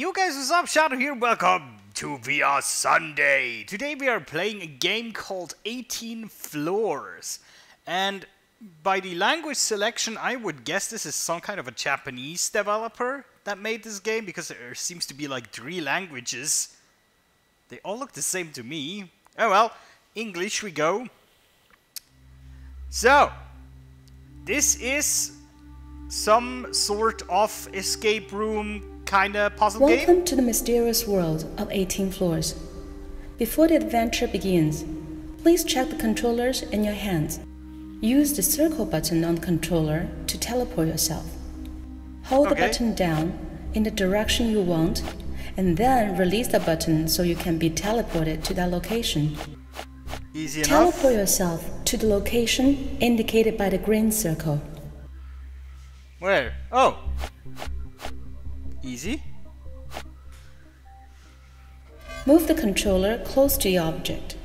Yo guys, what's up? Shadow here, welcome to VR Sunday. Today we are playing a game called 18 Floors. And by the language selection, I would guess this is some kind of a Japanese developer that made this game, because there seems to be like three languages. They all look the same to me. Oh well, English we go. So, this is some sort of escape room kinda puzzle game. Welcome to the mysterious world of 18 floors. Before the adventure begins, please check the controllers in your hands. Use the circle button on the controller to teleport yourself. Hold the button down in the direction you want, and then release the button so you can be teleported to that location. Easy enough. Teleport yourself to the location indicated by the green circle. Where? Oh! Easy. Move the controller close to your object.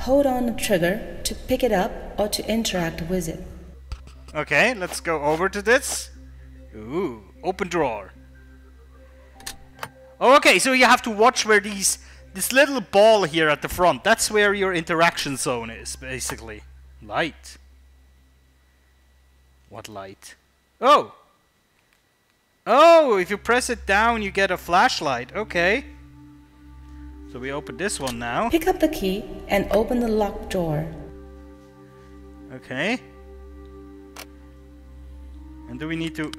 Hold on the trigger to pick it up or to interact with it. Okay, let's go over to this. Ooh, open drawer. Oh, okay, so you have to watch where this little ball here at the front, that's where your interaction zone is, basically. Light. What light? Oh! Oh, if you press it down, you get a flashlight. Okay. So we open this one now. Pick up the key and open the locked door. Okay. And do we need to...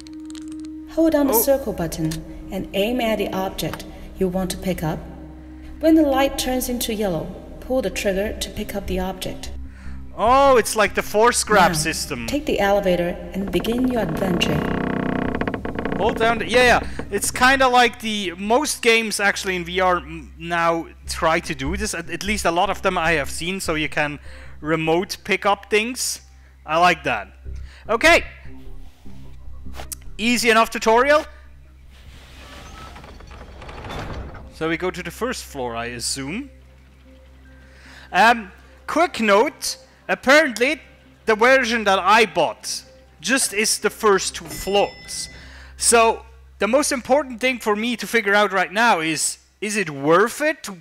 Hold down the circle button and aim at the object you want to pick up. When the light turns into yellow, pull the trigger to pick up the object. Oh, it's like the force grab system. Take the elevator and begin your adventure. Hold down the, yeah, it's kind of like the most games actually in VR now try to do this, at least a lot of them I have seen, so you can remote pick up things. I like that. Okay, easy enough tutorial. So we go to the first floor, I assume. Quick note, apparently the version that I bought just is the first two floors. So, the most important thing for me to figure out right now is it worth it to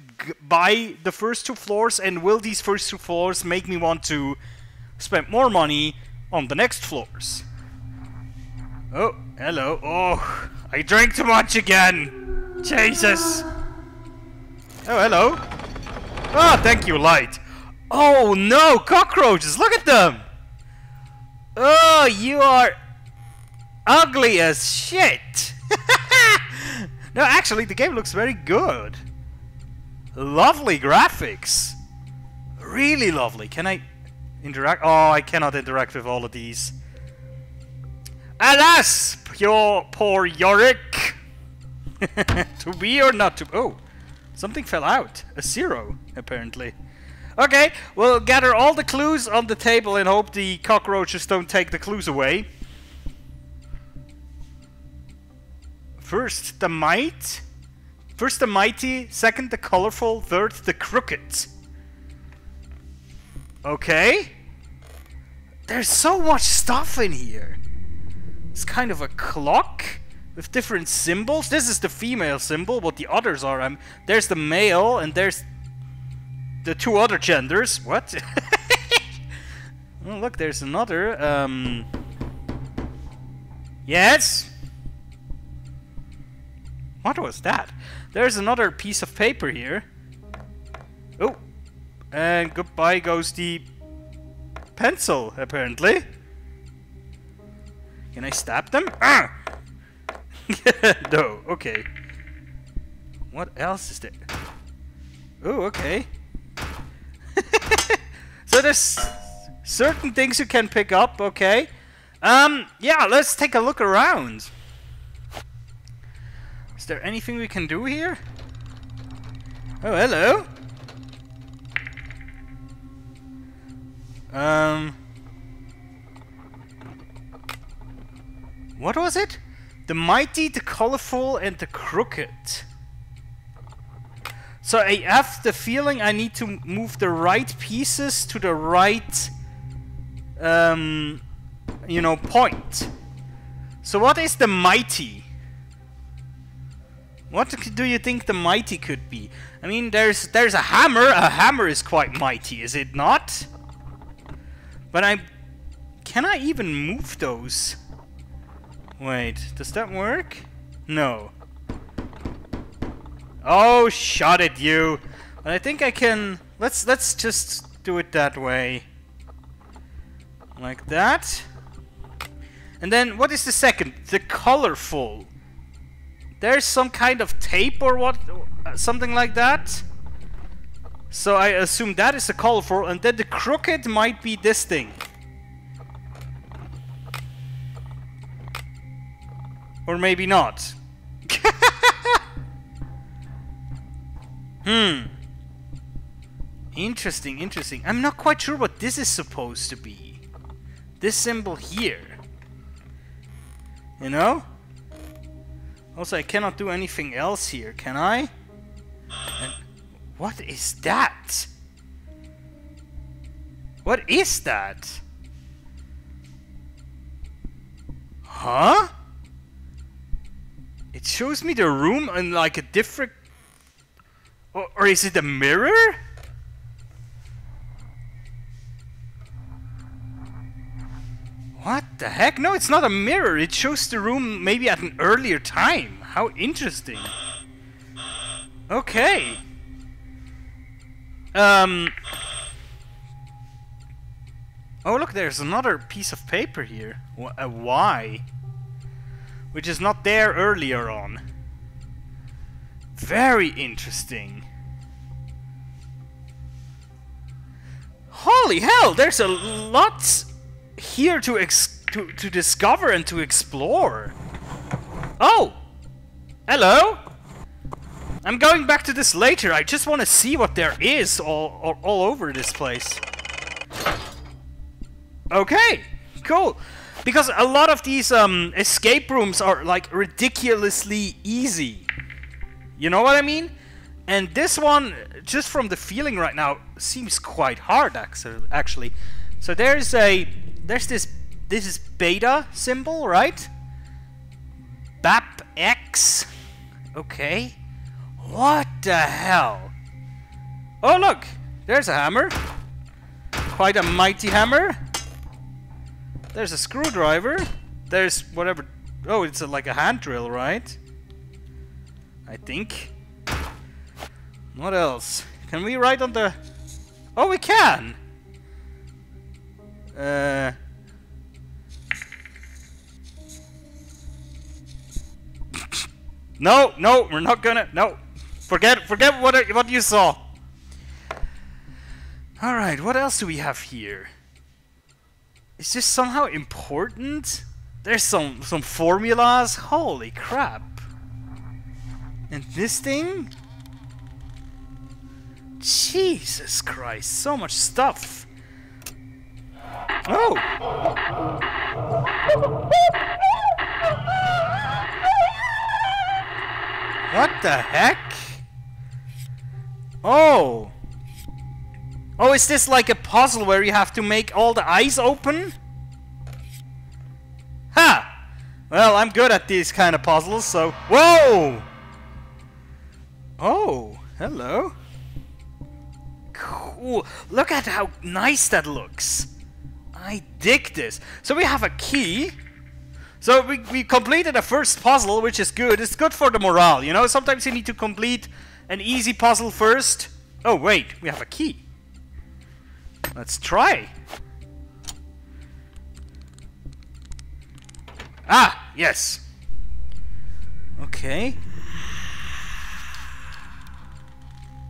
buy the first two floors, and will these first two floors make me want to spend more money on the next floors? Oh, hello. Oh, I drank too much again. Jesus. Oh, hello. Ah, thank you, light. Oh no, cockroaches, look at them. Oh, you are... ugly as shit! No, actually, the game looks very good. Lovely graphics. Really lovely. Can I interact? Oh, I cannot interact with all of these. Alas! Poor Yorick! To be or not to... Oh, something fell out. A zero, apparently. Okay, we'll gather all the clues on the table and hope the cockroaches don't take the clues away. First, the might. First, the mighty. Second, the colorful. Third, the crooked. Okay. There's so much stuff in here. It's kind of a clock with different symbols. This is the female symbol, what the others are. There's the male, and there's the two other genders. What? Oh, look, there's another. Yes? What was that? There's another piece of paper here. Oh, and goodbye goes the pencil, apparently. Can I stab them? Ah! No, okay. What else is there? Oh, okay. So there's certain things you can pick up, okay. Yeah, let's take a look around. Is there anything we can do here? Oh, hello. What was it? The mighty, the colorful, and the crooked. So I have the feeling I need to move the right pieces to the right, you know, point. So what is the mighty? What do you think the mighty could be? I mean, there's a hammer. A hammer is quite mighty, is it not? But can I even move those? Wait, does that work? No. Oh, shot at you. But I think I can... Let's just do it that way. Like that. And then, what is the second? The colorful. There's some kind of tape or what? Something like that. So I assume that is the colorful. And then the crooked might be this thing. Or maybe not. Interesting, interesting. I'm not quite sure what this is supposed to be. This symbol here. You know? Also, I cannot do anything else here, can I? And what is that? What is that? Huh? It shows me the room in like a different... Or is it a mirror? What the heck? No, it's not a mirror. It shows the room maybe at an earlier time. How interesting. Okay. Oh, look, there's another piece of paper here. A Y. Which is not there earlier on. Very interesting. Holy hell, there's a lot here to discover and to explore. Oh! Hello! I'm going back to this later. I just want to see what there is all over this place. Okay, cool. Because a lot of these escape rooms are like ridiculously easy. You know what I mean? And this one, just from the feeling right now, seems quite hard, actually. So there's this is beta symbol, right? BAPX. Okay. What the hell? Oh, look! There's a hammer. Quite a mighty hammer. There's a screwdriver. There's whatever... Oh, it's like a hand drill, right? I think. What else? Can we write on the... Oh, we can! No, we're not gonna... No. Forget what you saw. Alright, what else do we have here? Is this somehow important? There's some formulas. Holy crap. And this thing? Jesus Christ, so much stuff. Oh! What the heck? Oh! Oh, is this like a puzzle where you have to make all the eyes open? Ha! Well, I'm good at these kind of puzzles, so... Whoa! Oh, hello. Cool. Look at how nice that looks. I dig this. So we have a key. So we completed a first puzzle, which is good. It's good for the morale, you know? Sometimes you need to complete an easy puzzle first. Oh, wait. We have a key. Let's try. Ah, yes. Okay.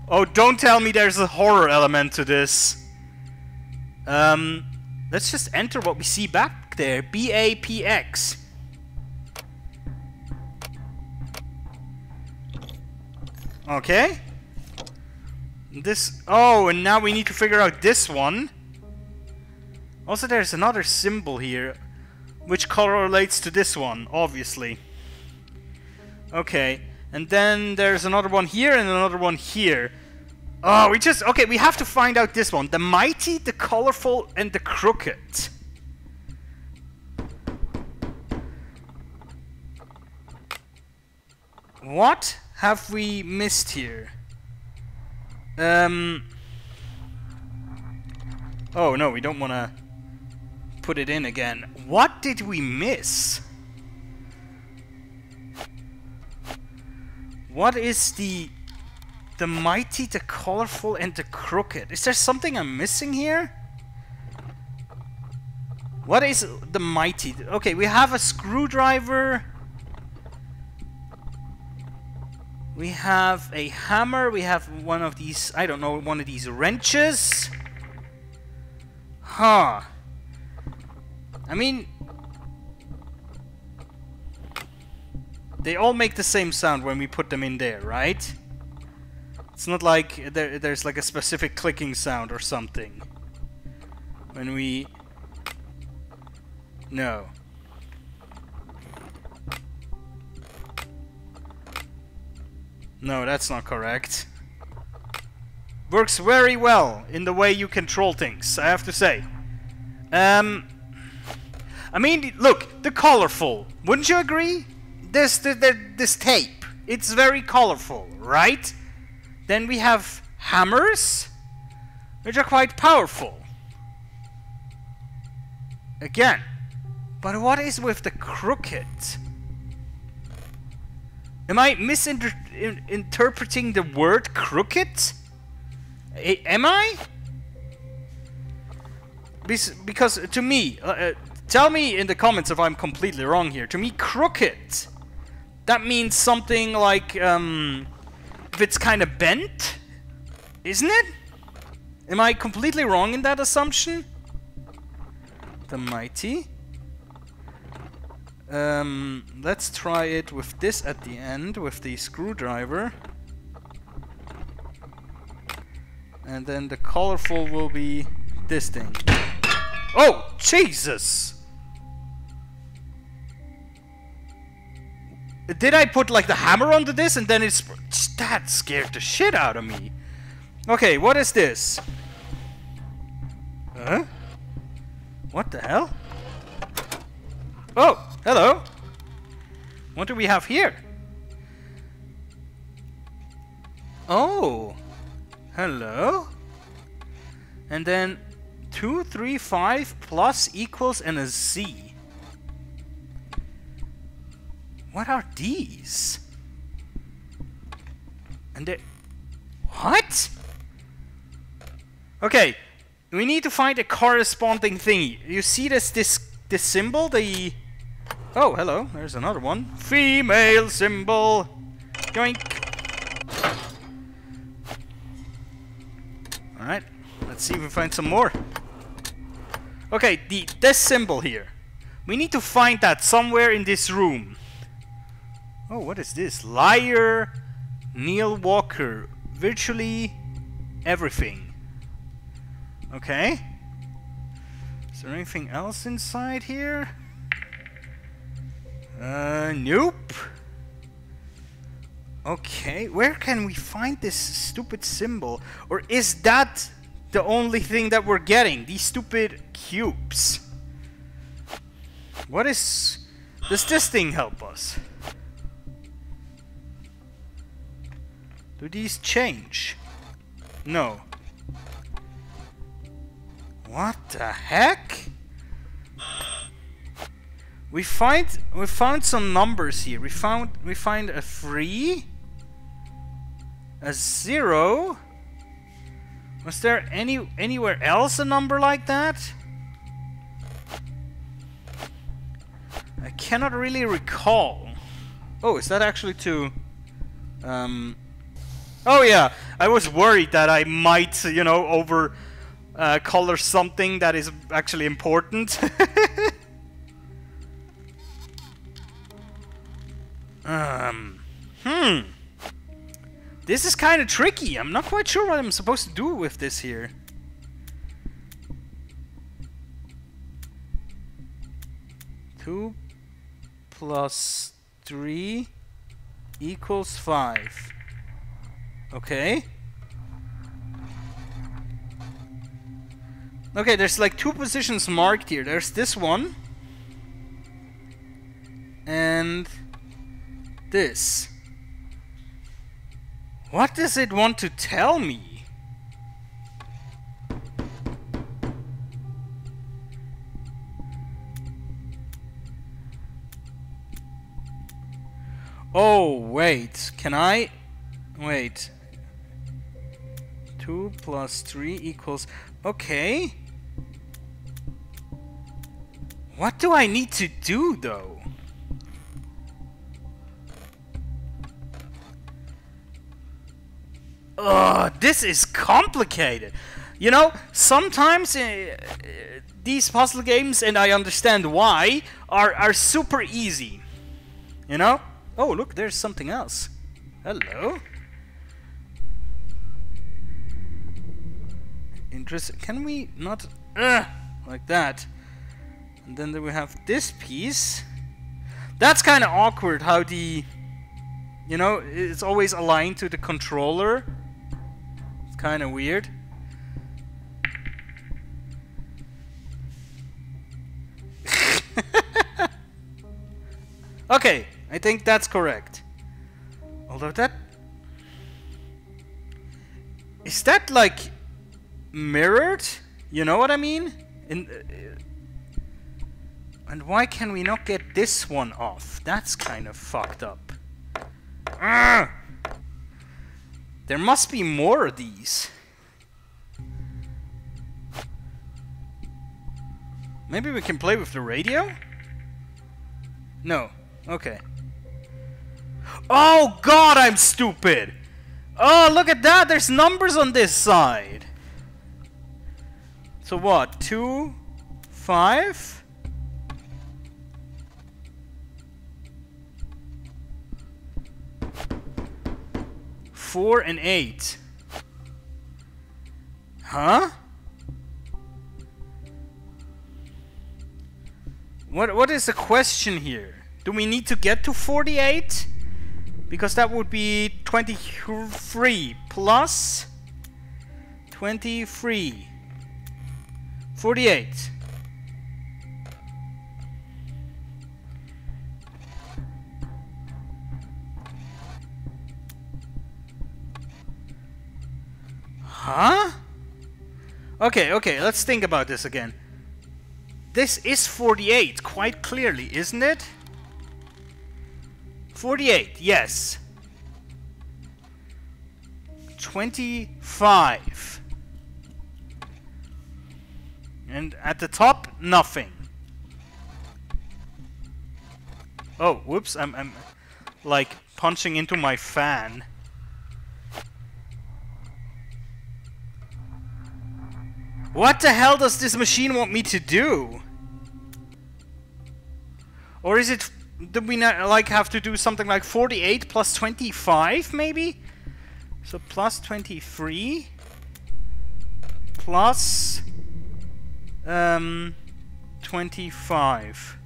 Oh, don't tell me there's a horror element to this. Let's just enter what we see back there. BAPX. Okay. This... Oh, and now we need to figure out this one. Also, there's another symbol here, which correlates to this one, obviously. Okay. And then there's another one here and another one here. Oh, okay, we have to find out this one. The mighty, the colorful, and the crooked. What? have we missed here? Oh no, we don't want to put it in again. What did we miss? What is the mighty, the colorful, and the crooked? Is there something I'm missing here? What is the mighty? Okay, we have a screwdriver. We have a hammer. We have one of these, I don't know, one of these wrenches. Huh. I mean, they all make the same sound when we put them in there, right? It's not like there's like a specific clicking sound or something. When we... No. No, that's not correct. Works very well in the way you control things, I have to say. I mean, look, the colorful. Wouldn't you agree? This tape, it's very colorful, right? Then we have hammers, which are quite powerful. Again, but what is with the crooked? Am I misinterpreting the word crooked? Am I? Because to me, tell me in the comments if I'm completely wrong here. To me, crooked, that means something like, if it's kind of bent, isn't it? Am I completely wrong in that assumption? The mighty. Let's try it with this at the end, with the screwdriver. And then the colorful will be this thing. Oh, Jesus! Did I put like the hammer onto this and then it's... That scared the shit out of me. Okay, what is this? Huh? What the hell? Oh, hello. What do we have here? Oh. Hello. And then 2, 3, 5 plus equals and a Z. What are these? And they... What? Okay, we need to find a corresponding thingy. You see this symbol? The... Oh, hello, there's another one. Female symbol. Joink. Alright, let's see if we find some more. Okay, this symbol here. We need to find that somewhere in this room. Oh, what is this? Liar, Neil Walker, virtually everything. Okay. Is there anything else inside here? Nope. Okay, where can we find this stupid symbol? Or is that the only thing that we're getting? These stupid cubes. What is... Does this thing help us? Do these change? No. What the heck? We found some numbers here. We find a 3, a 0. Was there anywhere else a number like that? I cannot really recall. Oh, is that actually to Oh yeah, I was worried that I might, you know, over color something that is actually important. This is kind of tricky. I'm not quite sure what I'm supposed to do with this here. Two plus 3 equals 5. Okay. Okay, there's like 2 positions marked here. There's this one. And this. What does it want to tell me? Oh, wait. Can I? Wait. 2 + 3 equals... Okay. What do I need to do, though? Ugh, this is complicated. You know, sometimes these puzzle games, and I understand why, are super easy. You know? Oh, look, there's something else. Hello. Interesting. Can we not... like that. And then we have this piece. That's kind of awkward how the... You know, it's always aligned to the controller. It's kind of weird. Okay, I think that's correct. Although that... Is that like... mirrored? You know what I mean? And why can we not get this one off? That's kind of fucked up. Urgh! There must be more of these. Maybe we can play with the radio? No. Okay. Oh god, I'm stupid! Oh, look at that! There's numbers on this side! So what? 2, 5... Four and eight. Huh? What is the question here? Do we need to get to 48? Because that would be 23 plus 23. 48. Huh? Okay, okay, let's think about this again. This is 48, quite clearly, isn't it? 48, yes. 25. And at the top, nothing. Oh, whoops, I'm like punching into my fan. What the hell does this machine want me to do? Or is it... Do we not, like, have to do something like 48 plus 25, maybe? So plus 23... Plus... 25...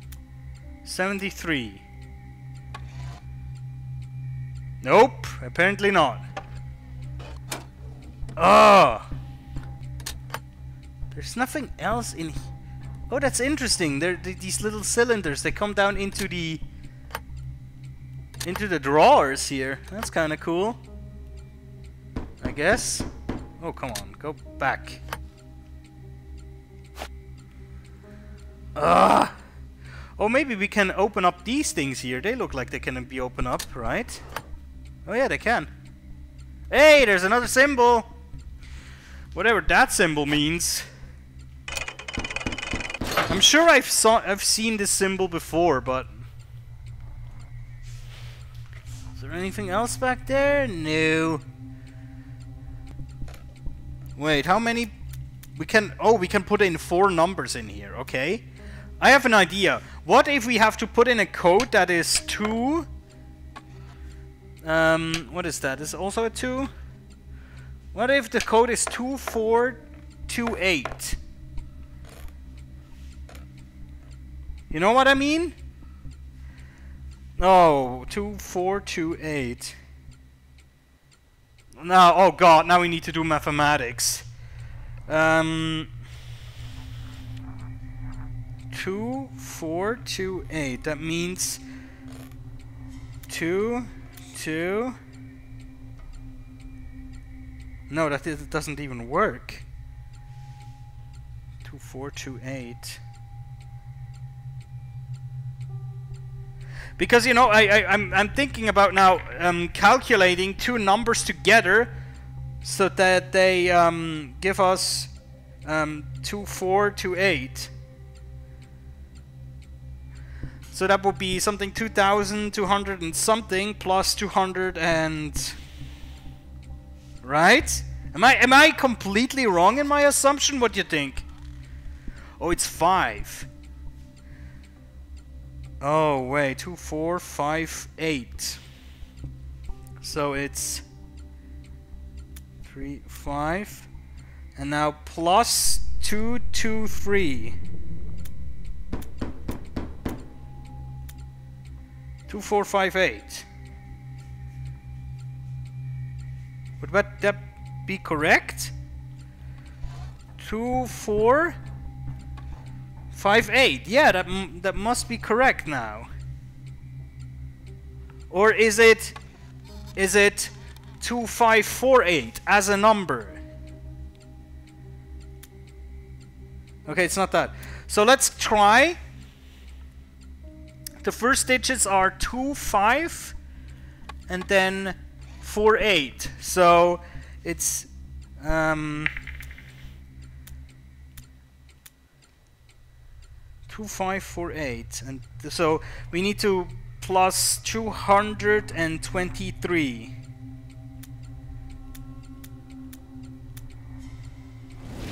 73... Nope, apparently not. Ah. There's nothing else in here. Oh, that's interesting. These little cylinders, they come down into the... into the drawers here. That's kind of cool, I guess. Oh, come on. Go back. Ah. Oh, maybe we can open up these things here. They look like they can be opened up, right? Oh, yeah, they can. Hey, there's another symbol. Whatever that symbol means. I'm sure I've seen this symbol before, but... Is there anything else back there? No. Wait, how many... We can... Oh, we can put in 4 numbers in here, okay. I have an idea. What if we have to put in a code that is 2... what is that? Is it also a 2? What if the code is 2428? You know what I mean? Oh, 2428. Now, oh god, now we need to do mathematics. 2428. That means 2, 2, No, that it doesn't even work. 2428. Because, you know, I'm thinking about now calculating two numbers together so that they give us 2428. So that would be something 2,200 and something plus 200 and... Right? Am I completely wrong in my assumption? What do you think? Oh, it's 5. Oh wait, 2, 4, 5, 8. So it's 3, 5, and now plus 2, 2, 3. 2, 4, 5, 8. Would that be correct? 2, 4, 5, 8. Yeah, that must be correct now. Or is it 2548 as a number? Okay, it's not that. So let's try. The first digits are 25 and then 48. So it's 2548, and so we need to plus 223.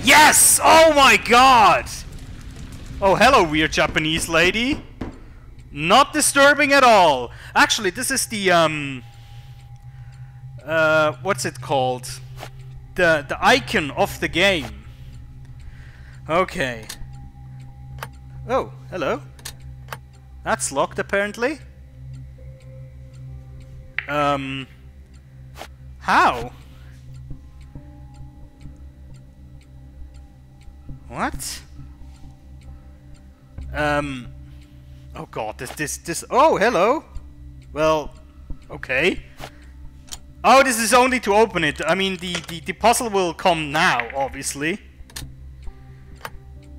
Yes! Oh my god! Oh, hello, weird Japanese lady. Not disturbing at all. Actually, this is the what's it called? The icon of the game. Okay. Oh, hello. That's locked, apparently. How? What? Oh god, this... Oh, hello! Well, okay. Oh, this is only to open it. I mean, the puzzle will come now, obviously.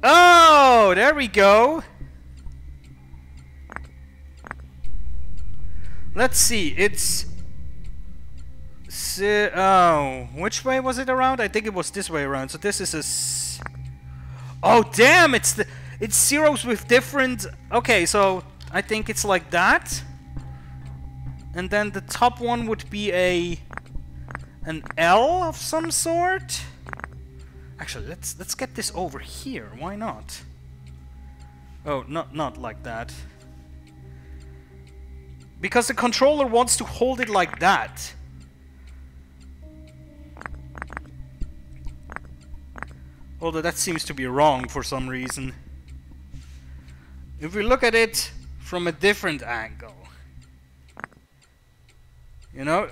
Oh, there we go. Let's see. It's oh, which way was it around? I think it was this way around. So this is a oh, damn! It's zeros with different. Okay, so I think it's like that. And then the top one would be an L of some sort. Actually, let's get this over here. Why not? Oh, not like that. Because the controller wants to hold it like that. Although that seems to be wrong for some reason. If we look at it from a different angle. You know?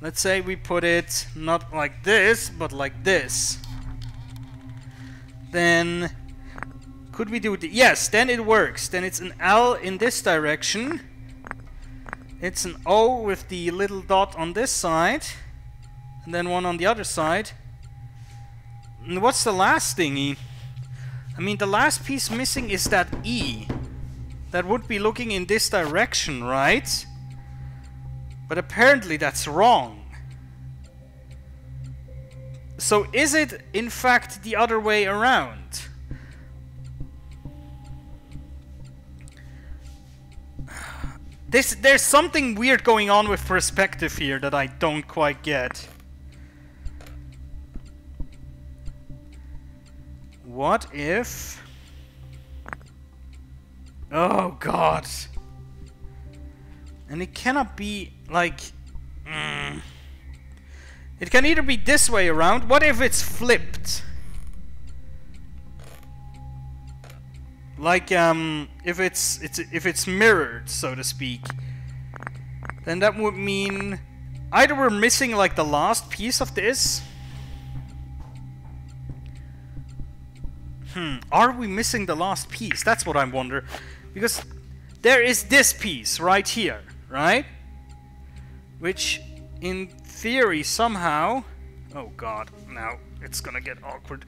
Let's say we put it not like this, but like this. Then, could we do it? Yes, then it works. Then it's an L in this direction. It's an O with the little dot on this side. And then one on the other side. And what's the last thingy? I mean, the last piece missing is that E. That would be looking in this direction, right? But apparently that's wrong. So is it in fact the other way around? There's something weird going on with perspective here that I don't quite get. What if... Oh god. And it cannot be... Like, it can either be this way around. What if it's flipped? Like, if it's mirrored, so to speak, then that would mean either we're missing like the last piece of this. Are we missing the last piece? That's what I wonder, because there is this piece right here, right? Which in theory somehow, oh god, now it's gonna get awkward,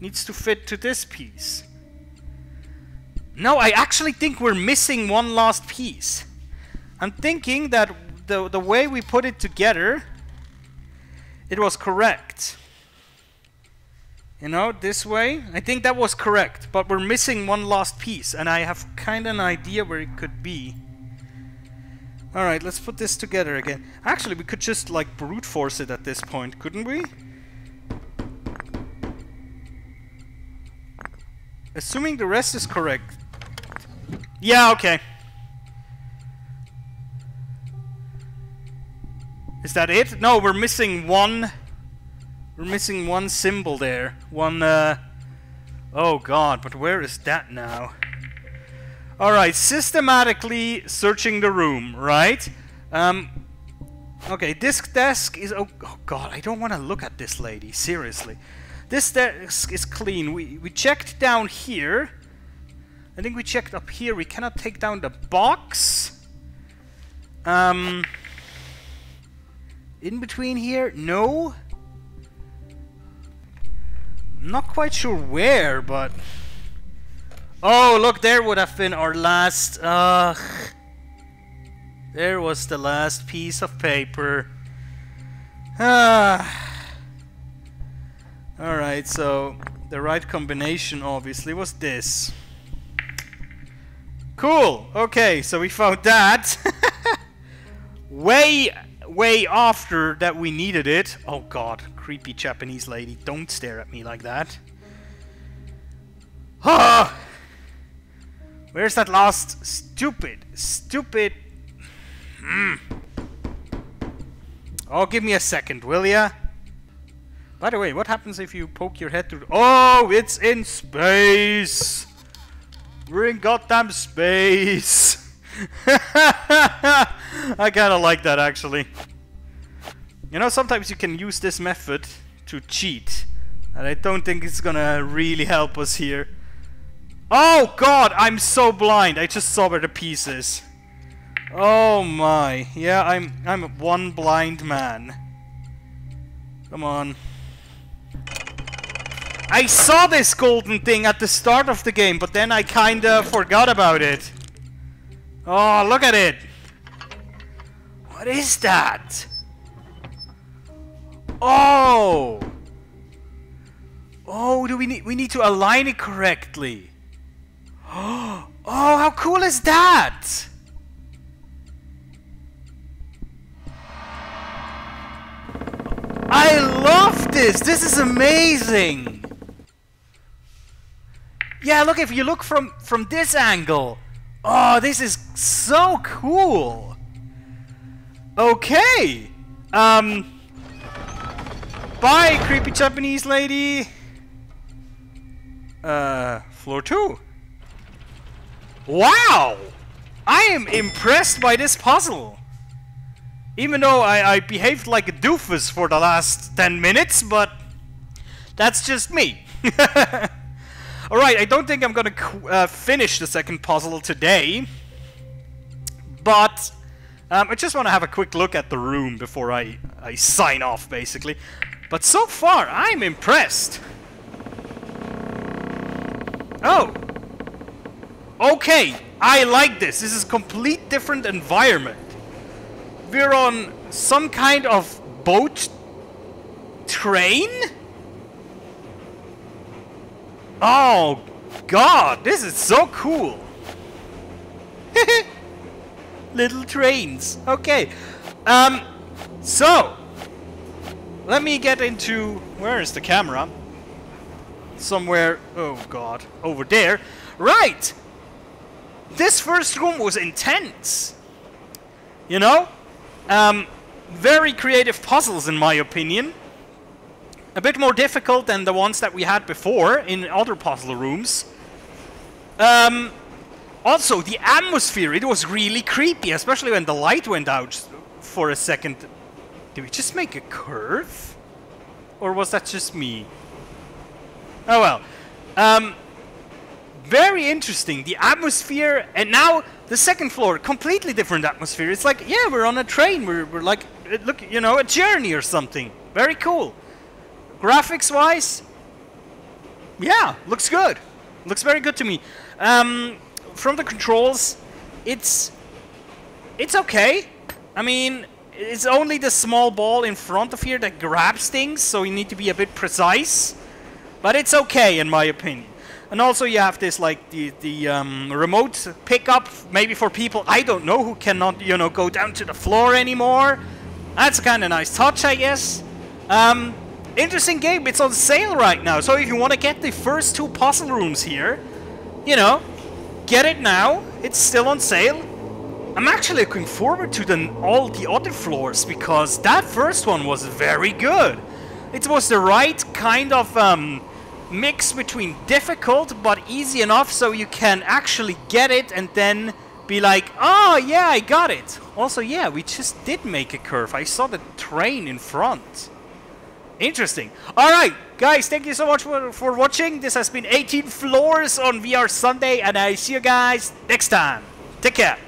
needs to fit to this piece. No, I actually think we're missing one last piece. I'm thinking that the way we put it together, it was correct. You know, this way, I think that was correct, but we're missing one last piece, and I have kind of an idea where it could be. Alright, let's put this together again. Actually, we could just, like, brute force it at this point, couldn't we? Assuming the rest is correct. Yeah, okay. Is that it? No, we're missing one... We're missing one symbol there. One, oh god, but where is that now? Alright, systematically searching the room, right? Okay, this desk is... Oh god, I don't want to look at this lady, seriously. This desk is clean. We checked down here. I think we checked up here. We cannot take down the box. In between here? No. Not quite sure where, but... Oh, look, there would have been our last... Ugh. There was the last piece of paper. Alright, so the right combination, obviously, was this. Cool! Okay, so we found that. Way after that we needed it. Oh god, creepy Japanese lady, don't stare at me like that. Ah! Where's that last stupid Oh, give me a second, will ya? By the way, what happens if you poke your head through the... Oh, it's in space! We're in goddamn space! I kinda like that, actually. You know, sometimes you can use this method to cheat, and I don't think it's gonna really help us here. Oh god, I'm so blind! I just saw where the piece is. Oh my. Yeah, I'm one blind man. Come on. I saw this golden thing at the start of the game, but then I kinda forgot about it. Oh, look at it! What is that? Oh! Oh, we need to align it correctly. Oh, how cool is that? I love this! This is amazing! Yeah, look, if you look from this angle. Oh, this is so cool! Okay! Bye, creepy Japanese lady! Floor 2. Wow! I am impressed by this puzzle! Even though I behaved like a doofus for the last 10 minutes, but... That's just me! Alright, I don't think I'm gonna finish the second puzzle today, but I just want to have a quick look at the room before I sign off, basically. But so far, I'm impressed. Oh! Okay, I like this. This is a complete different environment. We're on some kind of boat train? Oh god, this is so cool! Little trains. Okay. So let me get into... Where is the camera? Somewhere... Oh god. Over there. Right! This first room was intense. You know? Very creative puzzles in my opinion. A bit more difficult than the ones that we had before in other puzzle rooms. Also, the atmosphere, it was really creepy, especially when the light went out for a second. Did we just make a curve? Or was that just me? Oh well. Very interesting, the atmosphere, and now the second floor, completely different atmosphere. It's like, yeah, we're on a train, we're like look, you know, a journey or something. Very cool. Graphics-wise, yeah, looks good. Looks very good to me. From the controls, it's okay. I mean, it's only the small ball in front of here that grabs things, so you need to be a bit precise. But it's okay, in my opinion. And also you have this, like, the remote pickup, maybe for people, I don't know, who cannot, you know, go down to the floor anymore. That's a kind of nice touch, I guess. Interesting game. It's on sale right now. So if you want to get the first two puzzle rooms here, you know, get it now. It's still on sale. I'm actually looking forward to all the other floors, because that first one was very good. It was the right kind of mix between difficult but easy enough so you can actually get it and then be like, oh yeah, I got it. Also, yeah, we just did make a curve. I saw the train in front. Interesting. All right, guys, thank you so much for watching. This has been 18 Floors on VR Sunday, and I see you guys next time. Take care.